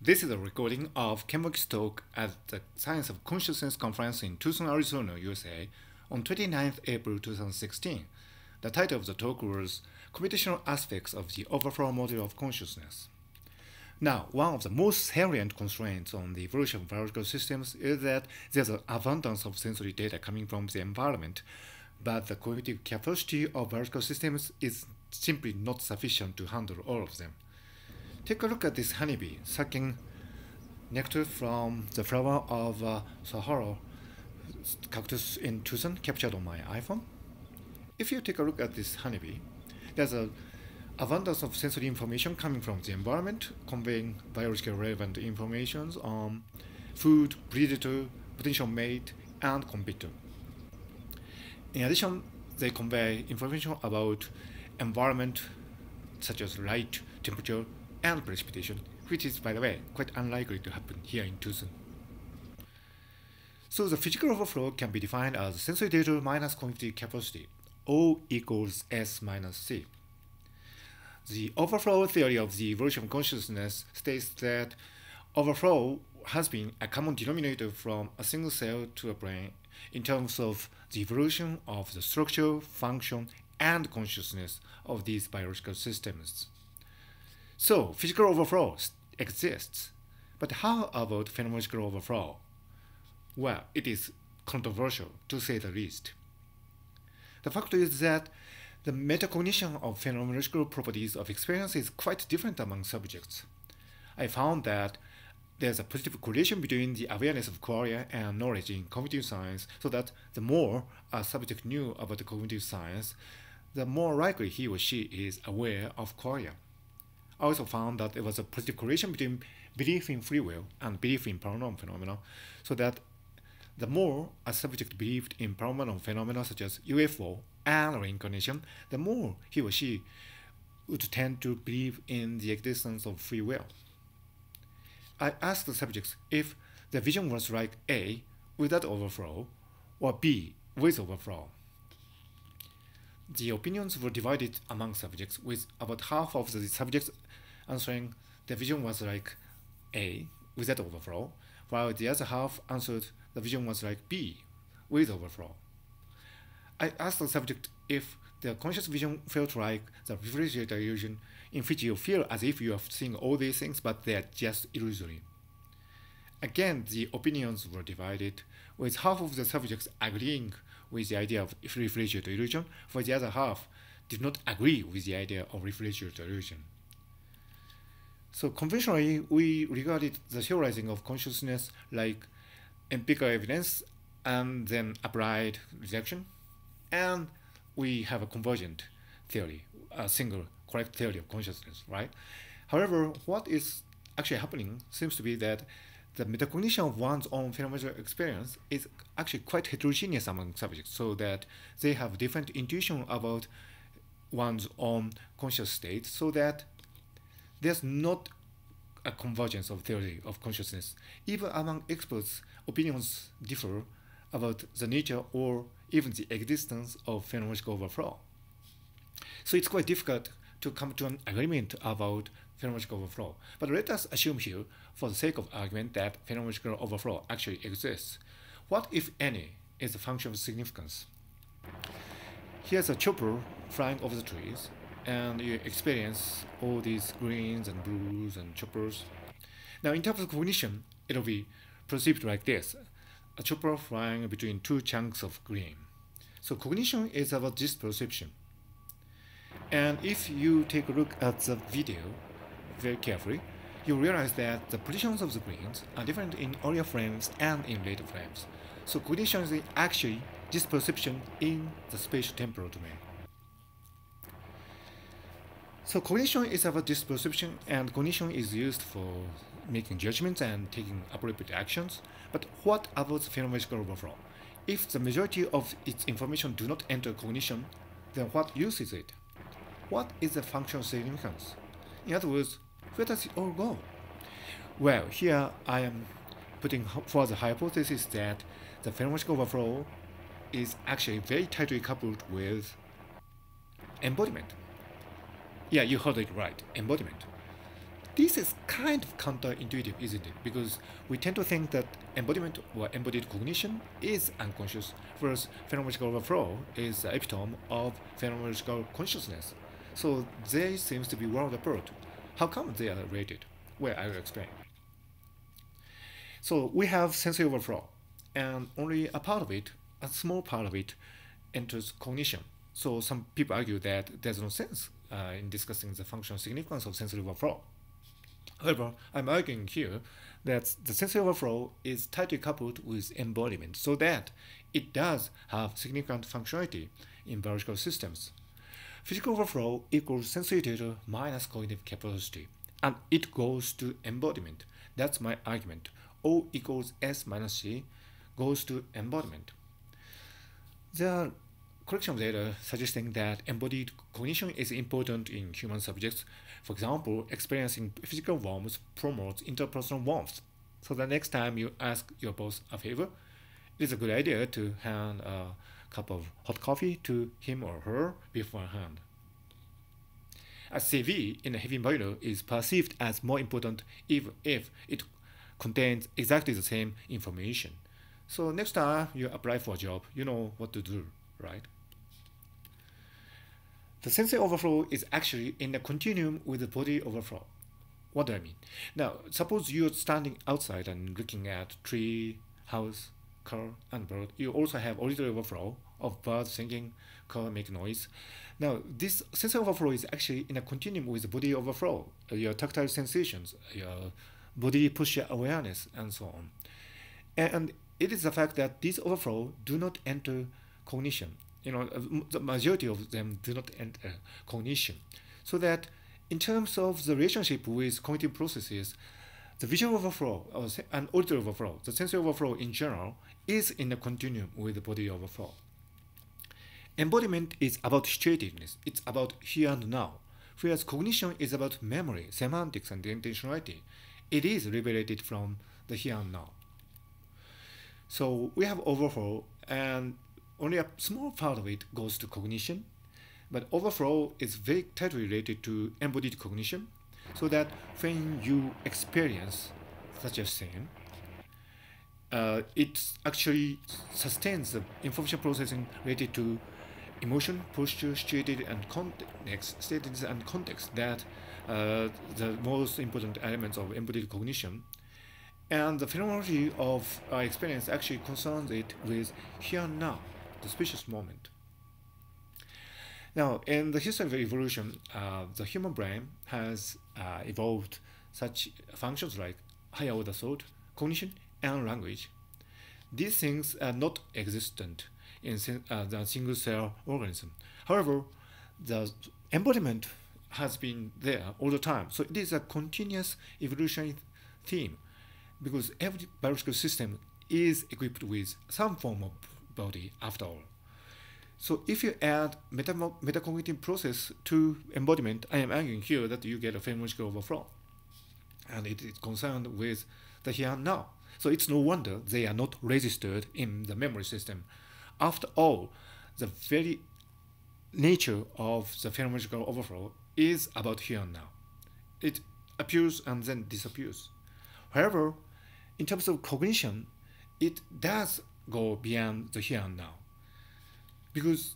This is a recording of Ken Mogi's talk at the Science of Consciousness Conference in Tucson, Arizona, USA, on 29th April 2016. The title of the talk was Computational Aspects of the Overflow Model of Consciousness. Now, one of the most salient constraints on the evolution of biological systems is that there's an abundance of sensory data coming from the environment, but the cognitive capacity of biological systems is simply not sufficient to handle all of them. Take a look at this honeybee sucking nectar from the flower of Sahara cactus in Tucson, captured on my iPhone. If you take a look at this honeybee, there's an abundance of sensory information coming from the environment, conveying biologically relevant information on food, predator, potential mate, and competitor. In addition, they convey information about environment such as light, temperature, and precipitation, which is, by the way, quite unlikely to happen here in Tucson. So the physical overflow can be defined as sensory data minus cognitive capacity, O equals S minus C. The overflow theory of the evolution of consciousness states that overflow has been a common denominator from a single cell to a brain in terms of the evolution of the structure, function, and consciousness of these biological systems. So, physical overflow exists, but how about phenomenological overflow? Well, it is controversial, to say the least. The fact is that the metacognition of phenomenological properties of experience is quite different among subjects. I found that there's a positive correlation between the awareness of qualia and knowledge in cognitive science, so that the more a subject knew about the cognitive science, the more likely he or she is aware of qualia. I also found that there was a positive correlation between belief in free will and belief in paranormal phenomena, so that the more a subject believed in paranormal phenomena such as UFO and reincarnation, the more he or she would tend to believe in the existence of free will. I asked the subjects if the vision was like A, without overflow, or B, with overflow. The opinions were divided among subjects, with about half of the subjects answering the vision was like A, without overflow, while the other half answered the vision was like B, with overflow. I asked the subject if the conscious vision felt like the refrigerator illusion, in which you feel as if you are seeing all these things, but they are just illusory. Again, the opinions were divided, with half of the subjects agreeing with the idea of refrigerator illusion, for the other half did not agree with the idea of refrigerator illusion. So conventionally, we regarded the theorizing of consciousness like empirical evidence and then applied reduction, and we have a convergent theory, a single correct theory of consciousness, right? However, what is actually happening seems to be that the metacognition of one's own phenomenological experience is actually quite heterogeneous among subjects, so that they have different intuition about one's own conscious state, so that there's not a convergence of theory of consciousness. Even among experts, opinions differ about the nature or even the existence of phenomenological overflow. So it's quite difficult to come to an agreement about phenomenological overflow. But let us assume here, for the sake of argument, that phenomenological overflow actually exists. What, if any, is the function of significance? Here's a chopper flying over the trees, and you experience all these greens and blues and choppers. Now, in terms of cognition, it'll be perceived like this: a chopper flying between two chunks of green. So cognition is about this perception. And if you take a look at the video very carefully, you realize that the positions of the greens are different in earlier frames and in later frames. So cognition is actually this perception in the spatial-temporal domain. So cognition is about this perception, and cognition is used for making judgments and taking appropriate actions. But what about the phenomenological overflow? If the majority of its information do not enter cognition, then what use is it? What is the function of significance? In other words, where does it all go? Well, here I am putting forth the hypothesis that the phenomenological overflow is actually very tightly coupled with embodiment. Yeah, you heard it right, embodiment. This is kind of counterintuitive, isn't it? Because we tend to think that embodiment or embodied cognition is unconscious, whereas phenomenological overflow is the epitome of phenomenological consciousness. So they seem to be world apart. How come they are related? Well, I will explain. So we have sensory overflow, and only a part of it, a small part of it, enters cognition. So some people argue that there's no sense in discussing the functional significance of sensory overflow. However, I'm arguing here that the sensory overflow is tightly coupled with embodiment so that it does have significant functionality in biological systems. Physical overflow equals sensory data minus cognitive capacity, and it goes to embodiment. That's my argument. O equals S minus C goes to embodiment. There are collection of data suggesting that embodied cognition is important in human subjects. For example, experiencing physical warmth promotes interpersonal warmth. So the next time you ask your boss a favor, it is a good idea to hand a cup of hot coffee to him or her beforehand. A CV in a heavy binder is perceived as more important even if it contains exactly the same information. So next time you apply for a job, you know what to do, right? The sensory overflow is actually in a continuum with the body overflow. What do I mean? Now, suppose you're standing outside and looking at tree, house, car, and bird. You also have auditory overflow of birds singing, car making noise. Now, this sensory overflow is actually in a continuum with the body overflow, your tactile sensations, your body posture awareness, and so on. And it is the fact that these overflow do not enter cognition. You know, the majority of them do not enter cognition. So that in terms of the relationship with cognitive processes, the visual overflow and auditory overflow, the sensory overflow in general, is in a continuum with the body overflow. Embodiment is about situatedness. It's about here and now. Whereas cognition is about memory, semantics, and intentionality. It is liberated from the here and now. So we have overflow, and only a small part of it goes to cognition, but overflow is very tightly related to embodied cognition, so that when you experience such a thing, it actually sustains the information processing related to emotion, posture, status and context, that the most important elements of embodied cognition. And the phenomenology of our experience actually concerns it with here and now, the spacious moment. Now, in the history of evolution, the human brain has evolved such functions like higher order thought, cognition, and language. These things are not existent in the single cell organism. However, the embodiment has been there all the time. So it is a continuous evolutionary theme, because every biological system is equipped with some form of body after all. So if you add metacognitive process to embodiment, I am arguing here that you get a phenomenological overflow. And it is concerned with the here and now. So it's no wonder they are not registered in the memory system. After all, the very nature of the phenomenological overflow is about here and now. It appears and then disappears. However, in terms of cognition, it does go beyond the here and now, because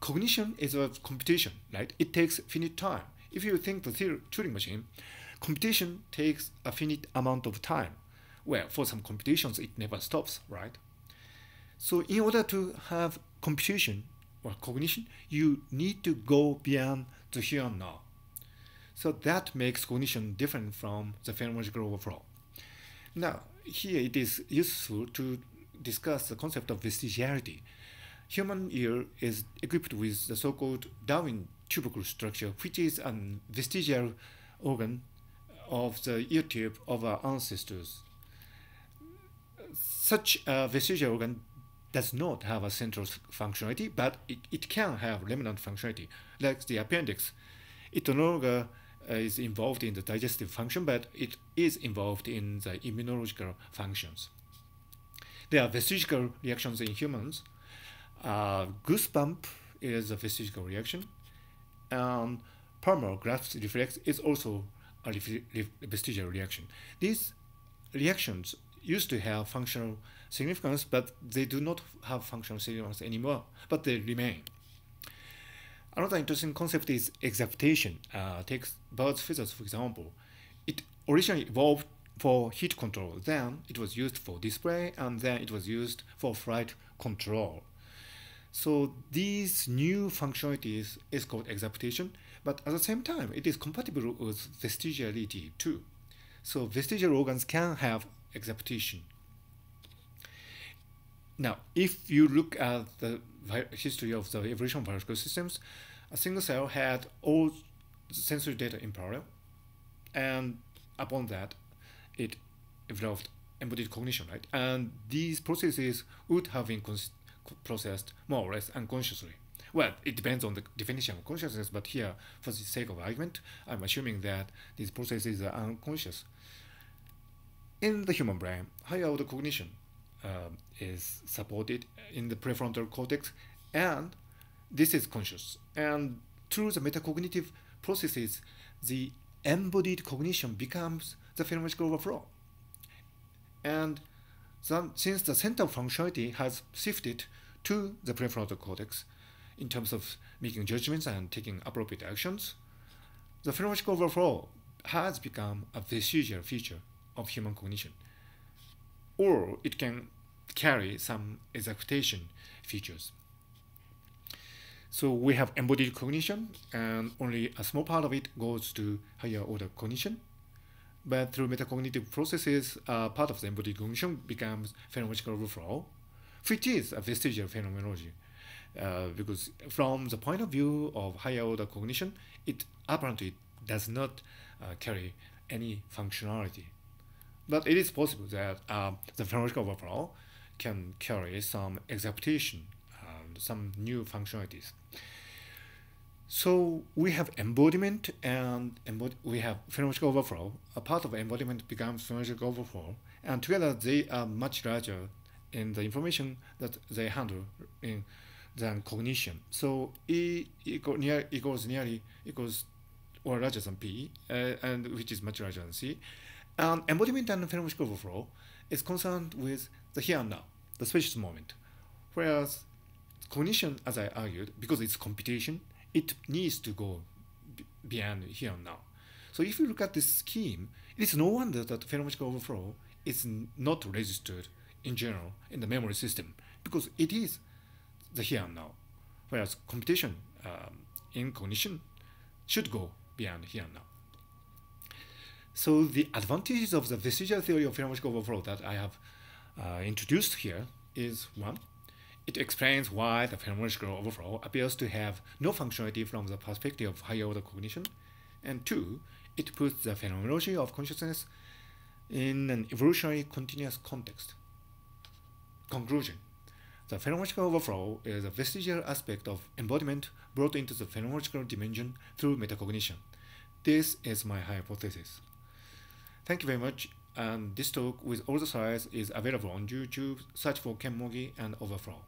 cognition is a computation, right? It takes finite time. If you think the Turing machine, computation takes a finite amount of time. Well, for some computations, it never stops, right? So in order to have computation or cognition, you need to go beyond the here and now. So that makes cognition different from the phenomenological overflow. Now, here it is useful to discuss the concept of vestigiality. Human ear is equipped with the so-called Darwin tubercle structure, which is a vestigial organ of the ear tube of our ancestors. Such a vestigial organ does not have a central functionality, but it can have remnant functionality, like the appendix. It no longer is involved in the digestive function, but it is involved in the immunological functions. There are vestigial reactions in humans. Goosebump is a vestigial reaction, and palmar grasp reflex is also a vestigial reaction. These reactions used to have functional significance, but they do not have functional significance anymore, but they remain. Another interesting concept is exaptation. Take bird's feathers, for example. It originally evolved for heat control, then it was used for display, and then it was used for flight control. So these new functionalities is called exaptation, but at the same time, it is compatible with vestigiality too. So vestigial organs can have exaptation. Now, if you look at the history of the evolution of biological systems, a single cell had all sensory data in parallel, and upon that, it evolved embodied cognition, right? And these processes would have been processed more or less unconsciously. Well, it depends on the definition of consciousness, but here, for the sake of argument, I'm assuming that these processes are unconscious. In the human brain, higher order cognition is supported in the prefrontal cortex, and this is conscious. And through the metacognitive processes, the embodied cognition becomes the phenomenological overflow. And then, since the central functionality has shifted to the prefrontal cortex in terms of making judgments and taking appropriate actions, the phenomenological overflow has become a vestigial feature of human cognition. Or it can carry some exaptation features. So we have embodied cognition, and only a small part of it goes to higher order cognition. But through metacognitive processes, part of the embodied cognition becomes phenomenological overflow, which is a vestigial phenomenology. Because from the point of view of higher order cognition, it apparently does not carry any functionality. But it is possible that the phenomenological overflow can carry some exaptation, some new functionalities. So we have embodiment, and we have phenomenological overflow. A part of embodiment becomes phenomenological overflow, and together they are much larger in the information that they handle than cognition. So E equals or larger than P, and which is much larger than C. And embodiment and phenomenological overflow is concerned with the here and now, the spacious moment. Whereas cognition, as I argued, because it's computation, it needs to go beyond here and now. So if you look at this scheme, it's no wonder that phenomenological overflow is not registered in general in the memory system, because it is the here and now, whereas computation in cognition should go beyond here and now. So the advantages of the vestigial theory of phenomenological overflow that I have introduced here is, one, it explains why the phenomenological overflow appears to have no functionality from the perspective of higher order cognition, and two, it puts the phenomenology of consciousness in an evolutionary continuous context. Conclusion: the phenomenological overflow is a vestigial aspect of embodiment brought into the phenomenological dimension through metacognition. This is my hypothesis. Thank you very much, and this talk with all the slides is available on YouTube. Search for Ken Mogi and Overflow.